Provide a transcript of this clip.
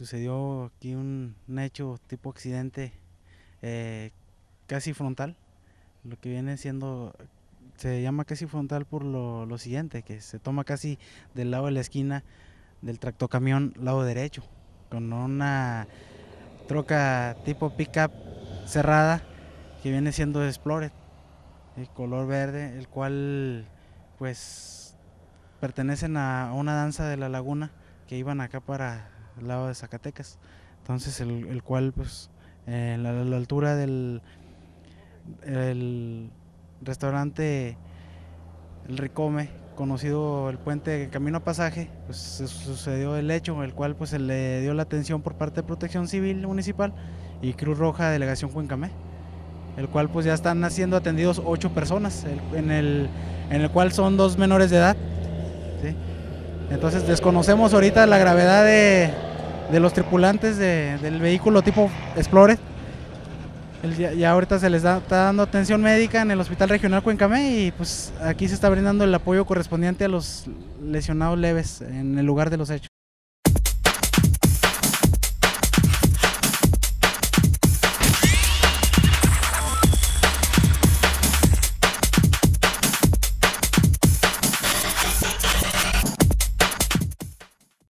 sucedió aquí un hecho tipo accidente casi frontal. Lo que viene siendo, se llama casi frontal por lo siguiente, que se toma casi del lado de la esquina del tractocamión lado derecho, con una troca tipo pickup cerrada que viene siendo Explorer, el color verde, el cual pues pertenecen a una danza de la laguna que iban acá para el lado de Zacatecas. Entonces el cual pues en la altura del el restaurante El Ricome, conocido el puente Camino a Pasaje, pues sucedió el hecho, el cual pues se le dio la atención por parte de Protección Civil Municipal y Cruz Roja Delegación Cuencamé, el cual pues ya están siendo atendidos 8 personas, en el cual son 2 menores de edad, ¿sí? Entonces desconocemos ahorita la gravedad de los tripulantes del vehículo tipo Explorer. Ya ahorita se les está dando atención médica en el Hospital Regional Cuencamé y pues aquí se está brindando el apoyo correspondiente a los lesionados leves en el lugar de los hechos.